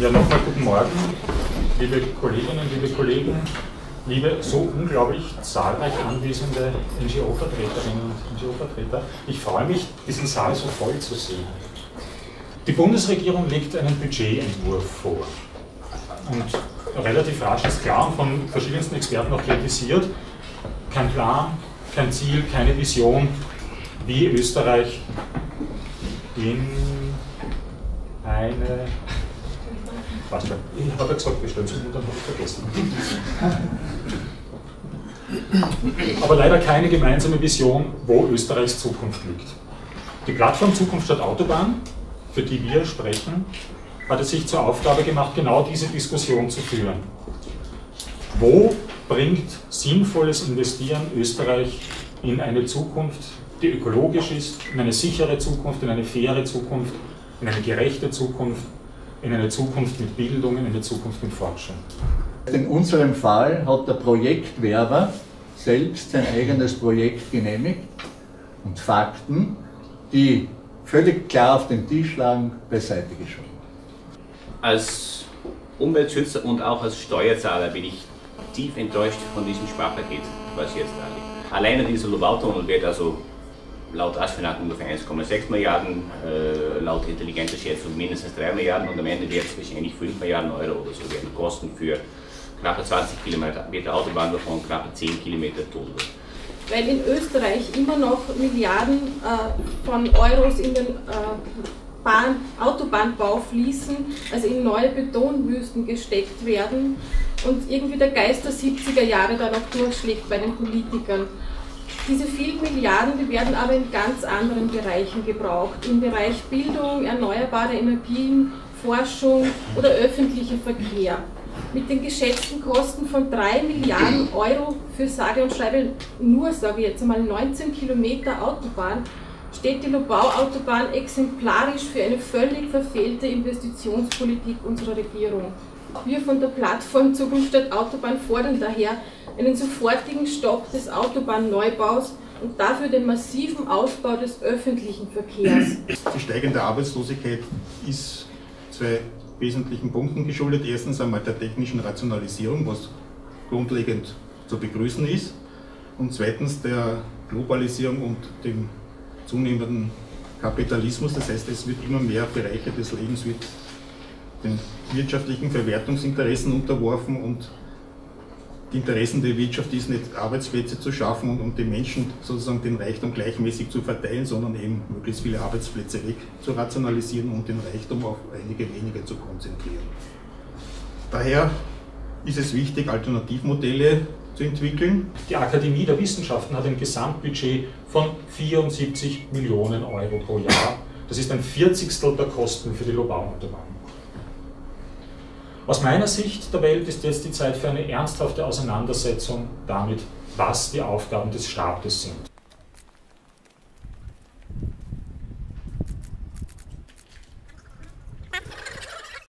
Ja, nochmal guten Morgen, liebe Kolleginnen, liebe Kollegen, liebe so unglaublich zahlreich anwesende NGO-Vertreterinnen und NGO-Vertreter. Ich freue mich, diesen Saal so voll zu sehen. Die Bundesregierung legt einen Budgetentwurf vor. Und relativ rasch ist klar und von verschiedensten Experten auch kritisiert, kein Plan, kein Ziel, keine Vision, wie Österreich in eine... Fast schon. Ich habe ja gesagt, wir stellen es um und dann habe ich vergessen. Aber leider keine gemeinsame Vision, wo Österreichs Zukunft liegt. Die Plattform Zukunft statt Autobahn, für die wir sprechen, hat es sich zur Aufgabe gemacht, genau diese Diskussion zu führen. Wo bringt sinnvolles Investieren Österreich in eine Zukunft, die ökologisch ist, in eine sichere Zukunft, in eine faire Zukunft, in eine gerechte Zukunft, in eine Zukunft mit Bildung, in eine Zukunft mit Forschung? In unserem Fall hat der Projektwerber selbst sein eigenes Projekt genehmigt und Fakten, die völlig klar auf den Tisch lagen, beiseite geschoben. Als Umweltschützer und auch als Steuerzahler bin ich tief enttäuscht von diesem Sparpaket, was jetzt da liegt. Alleine dieser Lobautunnel wird also laut Asfinag ungefähr 1,6 Milliarden, laut intelligenter Schätzung mindestens 3 Milliarden und am Ende wird es wahrscheinlich 5 Milliarden Euro oder so werden Kosten für knappe 20 Kilometer Autobahn, davon knappe 10 Kilometer Tunnel. Weil in Österreich immer noch Milliarden von Euros in den Autobahnbau fließen, also in neue Betonwüsten gesteckt werden und irgendwie der Geist der 70er Jahre da noch durchschlägt bei den Politikern. Diese vielen Milliarden, die werden aber in ganz anderen Bereichen gebraucht, im Bereich Bildung, erneuerbare Energien, Forschung oder öffentlicher Verkehr. Mit den geschätzten Kosten von 3 Milliarden Euro für sage und schreibe nur, sage ich jetzt einmal, 19 Kilometer Autobahn, steht die Lobau-Autobahn exemplarisch für eine völlig verfehlte Investitionspolitik unserer Regierung. Wir von der Plattform Zukunft statt Autobahn fordern daher einen sofortigen Stopp des Autobahnneubaus und dafür den massiven Ausbau des öffentlichen Verkehrs. Die steigende Arbeitslosigkeit ist zwei wesentlichen Punkten geschuldet. Erstens einmal der technischen Rationalisierung, was grundlegend zu begrüßen ist. Und zweitens der Globalisierung und dem zunehmenden Kapitalismus. Das heißt, es wird immer mehr Bereiche des Lebens wird den wirtschaftlichen Verwertungsinteressen unterworfen und die Interessen der Wirtschaft ist nicht, Arbeitsplätze zu schaffen und um den Menschen sozusagen den Reichtum gleichmäßig zu verteilen, sondern eben möglichst viele Arbeitsplätze weg zu rationalisieren und den Reichtum auf einige wenige zu konzentrieren. Daher ist es wichtig, Alternativmodelle zu entwickeln. Die Akademie der Wissenschaften hat ein Gesamtbudget von 74 Millionen Euro pro Jahr. Das ist ein 40stel der Kosten für die Lobau-Autobahn. Aus meiner Sicht der Welt ist jetzt die Zeit für eine ernsthafte Auseinandersetzung damit, was die Aufgaben des Staates sind.